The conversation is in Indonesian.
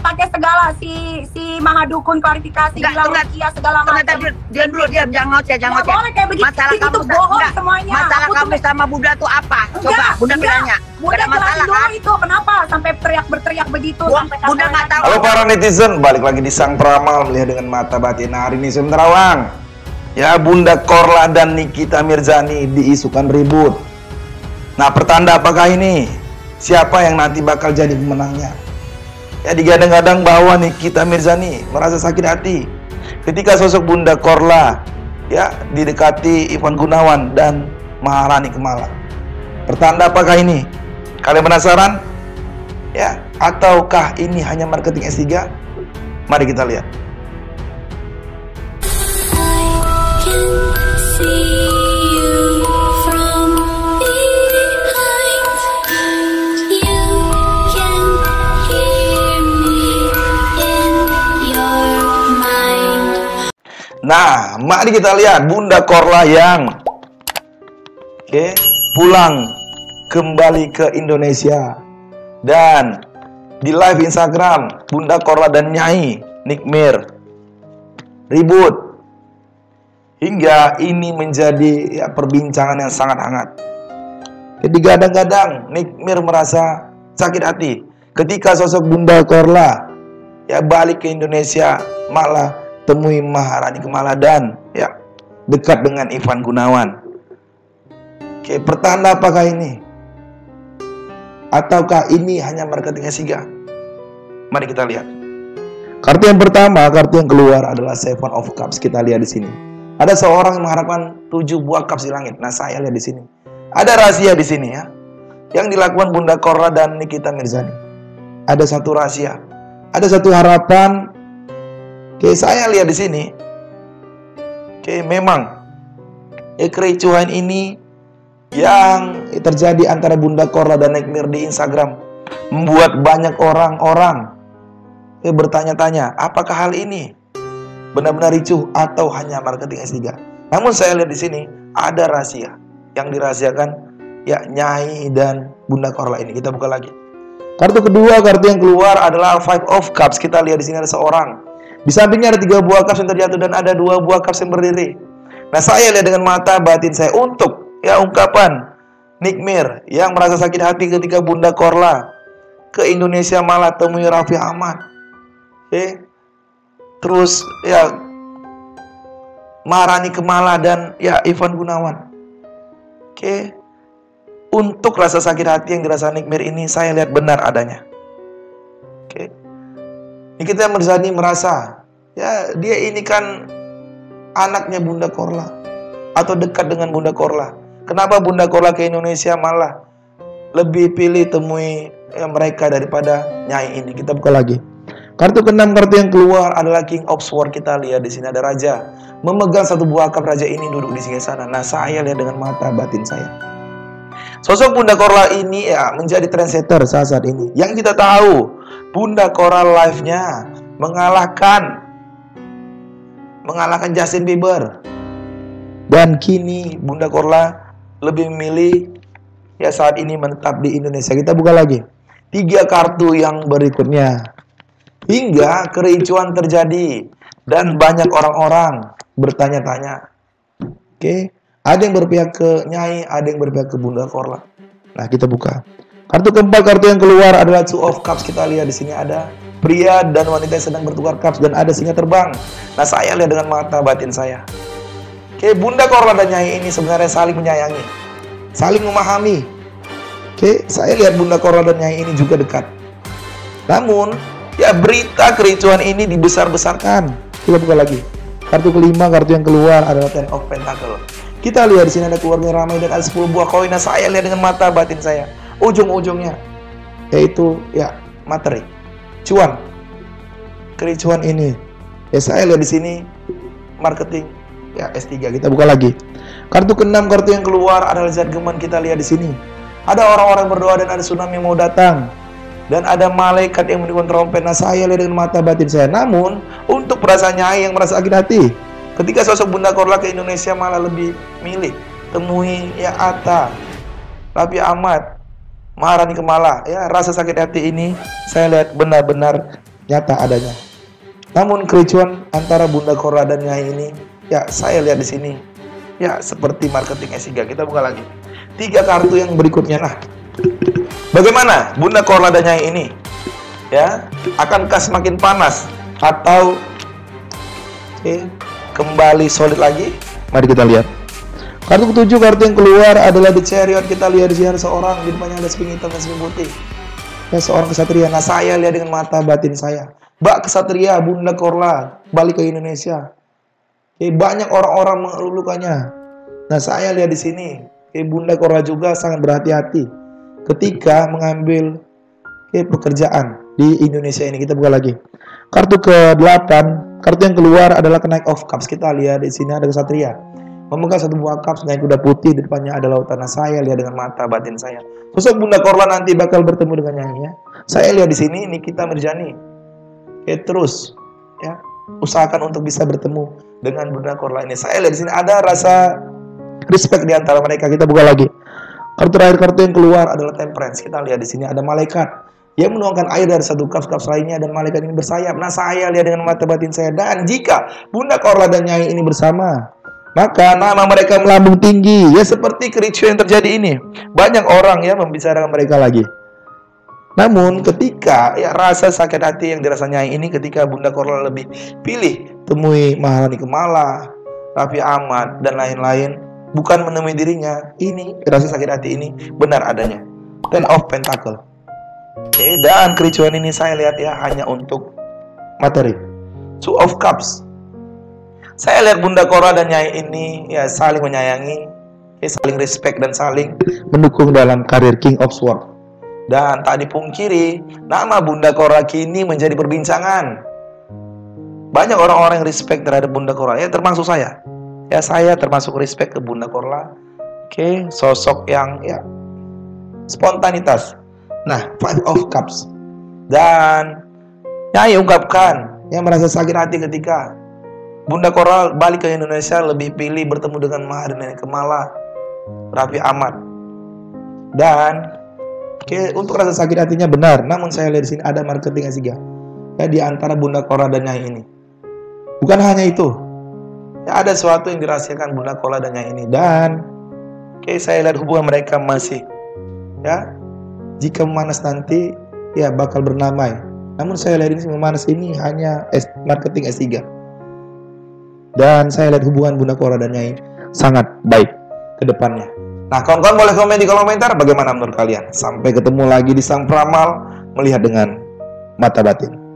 pakai segala si Mahadukun klarifikasi bilang Rukia segala macam. Diam dulu, diam, jangan ngoceh, jangan ngoceh. Boleh kayak begitu. Masalah kamu bohong semuanya. Masalah kamu sama Bunda tuh apa? Coba Bunda tanya. Bunda jelasin dulu itu kenapa sampai teriak-berteriak begitu sampai kata. Bunda enggak tahu. Halo para netizen, balik lagi di Sang Peramal melihat dengan mata batin. Hari ini sebentar awang. Ya, Bunda Corla dan Nikita Mirzani diisukan ribut. Nah, pertanda apakah ini? Siapa yang nanti bakal jadi pemenangnya? Ya, digadang-gadang bahwa Nikita Mirzani merasa sakit hati ketika sosok Bunda Corla ya didekati Ivan Gunawan dan Maharani Kemala. Pertanda apakah ini? Kalian penasaran? Ya, ataukah ini hanya marketing S3? Mari kita lihat. Nah, mari kita lihat Bunda Corla yang pulang kembali ke Indonesia. Dan di live Instagram, Bunda Corla dan Nyai Nikmir ribut hingga ini menjadi ya, perbincangan yang sangat hangat. Jadi kadang-kadang Nikmir merasa sakit hati ketika sosok Bunda Corla ya balik ke Indonesia, malah temui Maharani Kemala dan ya dekat dengan Ivan Gunawan. Oke, pertanda apakah ini? Ataukah ini hanya marketingnya Siga? Mari kita lihat. Kartu yang pertama, kartu yang keluar adalah Seven of Cups. Kita lihat di sini. Ada seorang yang mengharapkan 7 buah cups di langit. Nah, saya lihat di sini. Ada rahasia di sini ya. Yang dilakukan Bunda Corla dan Nikita Mirzani. Ada satu rahasia. Ada satu harapan. Oke, saya lihat di sini. Oke, memang kericuhan ini yang terjadi antara Bunda Corla dan Nikmir di Instagram membuat banyak orang-orang bertanya-tanya, apakah hal ini benar-benar ricuh atau hanya marketing S3? Namun saya lihat di sini ada rahasia yang dirahasiakan ya Nyai dan Bunda Corla ini. Kita buka lagi. Kartu kedua, kartu yang keluar adalah Five of Cups. Kita lihat di sini ada seorang. Di sampingnya ada 3 buah cups yang terjatuh dan ada 2 buah cups yang berdiri. Nah, saya lihat dengan mata batin saya untuk ya ungkapan Nikmir yang merasa sakit hati ketika Bunda Corla ke Indonesia malah temui Raffi Ahmad. Terus ya Maharani Kemala dan ya Ivan Gunawan. Untuk rasa sakit hati yang dirasakan Nikmir ini saya lihat benar adanya. Nikita Mirzani merasa ya dia ini kan anaknya Bunda Corla atau dekat dengan Bunda Corla. Kenapa Bunda Corla ke Indonesia malah lebih pilih temui mereka daripada Nyai ini? Kita buka lagi. Kartu keenam, kartu yang keluar adalah King of Swords. Kita lihat di sini ada raja memegang satu buah cup. Raja ini duduk di singgasana. Nah, saya lihat dengan mata batin saya. Sosok Bunda Corla ini ya menjadi trendsetter saat ini. Yang kita tahu Bunda Corla live-nya mengalahkan Justin Bieber. Dan kini Bunda Corla lebih memilih ya saat ini menetap di Indonesia. Kita buka lagi. 3 kartu yang berikutnya. Hingga kericuan terjadi dan banyak orang-orang bertanya-tanya. Ada yang berpihak ke Nyai, ada yang berpihak ke Bunda Corla. Nah, kita buka. Kartu keempat, kartu yang keluar adalah Two of Cups. Kita lihat di sini ada pria dan wanita yang sedang bertukar cups dan ada singa terbang. Nah, saya lihat dengan mata batin saya. Bunda Corla dan Nyai ini sebenarnya saling menyayangi, saling memahami. Saya lihat Bunda Corla dan Nyai ini juga dekat. Namun, ya berita kericuhan ini dibesar-besarkan. Kita buka lagi. Kartu kelima, kartu yang keluar adalah Ten of Pentacle. Kita lihat di sini ada keluarga ramai dan ada 10 buah koin. Nah, saya lihat dengan mata batin saya. Ujung-ujungnya yaitu ya materi cuan. Kericuan ini ya saya lihat di sini marketing ya S3. Kita buka lagi. Kartu keenam, kartu yang keluar adalah Judgment. Kita lihat di sini ada orang-orang berdoa dan ada tsunami yang mau datang dan ada malaikat yang meniup trompet. Nah, saya lihat dengan mata batin saya. Namun untuk perasaan Nyai yang merasa sakit hati ketika sosok Bunda Corla ke Indonesia malah lebih milih temui ya Atta, Raffi Ahmad, Maharani Kemala, ya rasa sakit hati ini saya lihat benar-benar nyata adanya. Namun kericuan antara Bunda Corla dan Nyai ini, ya saya lihat di sini, ya seperti marketing S3. Kita buka lagi 3 kartu yang berikutnya. Nah, bagaimana Bunda Corla dan Nyai ini? Ya, akankah semakin panas atau kembali solid lagi? Mari kita lihat. Kartu ketujuh, kartu yang keluar adalah The Chariot. Kita lihat di sini ada seorang, di depannya ada seping hitam dan seping putih. Ya, seorang kesatria. Nah, saya lihat dengan mata batin saya, Mbak Kesatria Bunda Corla balik ke Indonesia. Banyak orang-orang mengelulukannya. Nah, saya lihat di sini, Bunda Corla juga sangat berhati-hati ketika mengambil pekerjaan di Indonesia ini. Kita buka lagi. Kartu ke-8, kartu yang keluar adalah kenaik of cups. Kita lihat di sini ada kesatria memegang satu buah cup, naik kuda putih, di depannya ada lautan. Saya lihat dengan mata batin saya, sosok Bunda Corla nanti bakal bertemu dengan Nyai. Saya lihat di sini Nikita Mirzani, terus ya usahakan untuk bisa bertemu dengan Bunda Corla ini. Saya lihat di sini ada rasa respect di antara mereka. Kita buka lagi. Kartu terakhir, kartu yang keluar adalah temperance. Kita lihat di sini ada malaikat yang menuangkan air dari satu cup lainnya, dan malaikat ini bersayap. Nah, saya lihat dengan mata batin saya, dan jika Bunda Corla dan Nyai ini bersama, maka nama mereka melambung tinggi. Ya seperti kericuan yang terjadi ini, banyak orang yang membicarakan mereka lagi. Namun ketika ya rasa sakit hati yang dirasanya ini, ketika Bunda Corla lebih pilih temui Maharani Kemala, Raffi Ahmad, dan lain-lain, bukan menemui dirinya, ini rasa sakit hati ini benar adanya. Ten of Pentacle. Dan kericuan ini saya lihat ya hanya untuk materi. Two of Cups. Saya lihat Bunda Corla dan Nyai ini ya saling menyayangi, saling respect, dan saling mendukung dalam karir King of Swords. Dan tak dipungkiri, nama Bunda Corla kini menjadi perbincangan. Banyak orang-orang yang respect terhadap Bunda Corla, ya termasuk saya. Ya saya termasuk respect ke Bunda Corla. Oke, sosok yang ya spontanitas. Nah, Five of Cups. Dan Nyai ungkapkan yang merasa sakit hati ketika Bunda Corla balik ke Indonesia, lebih pilih bertemu dengan Maharani Kemala, Raffi Ahmad. Dan untuk rasa sakit hatinya benar, namun saya lihat di sini ada marketing S3 ya di antara Bunda Corla dan Nyai ini. Bukan hanya itu, ya, ada sesuatu yang dirahasiakan Bunda Corla dan Nyai ini. Dan saya lihat hubungan mereka masih ya jika memanas nanti ya bakal bernamai. Namun saya lihat di sini memanas ini hanya marketing S3. Dan saya lihat hubungan Bunda Corla dan Nyai sangat baik ke depannya. Nah, kawan-kawan boleh komen di kolom komentar bagaimana menurut kalian. Sampai ketemu lagi di Sang Peramal, melihat dengan mata batin.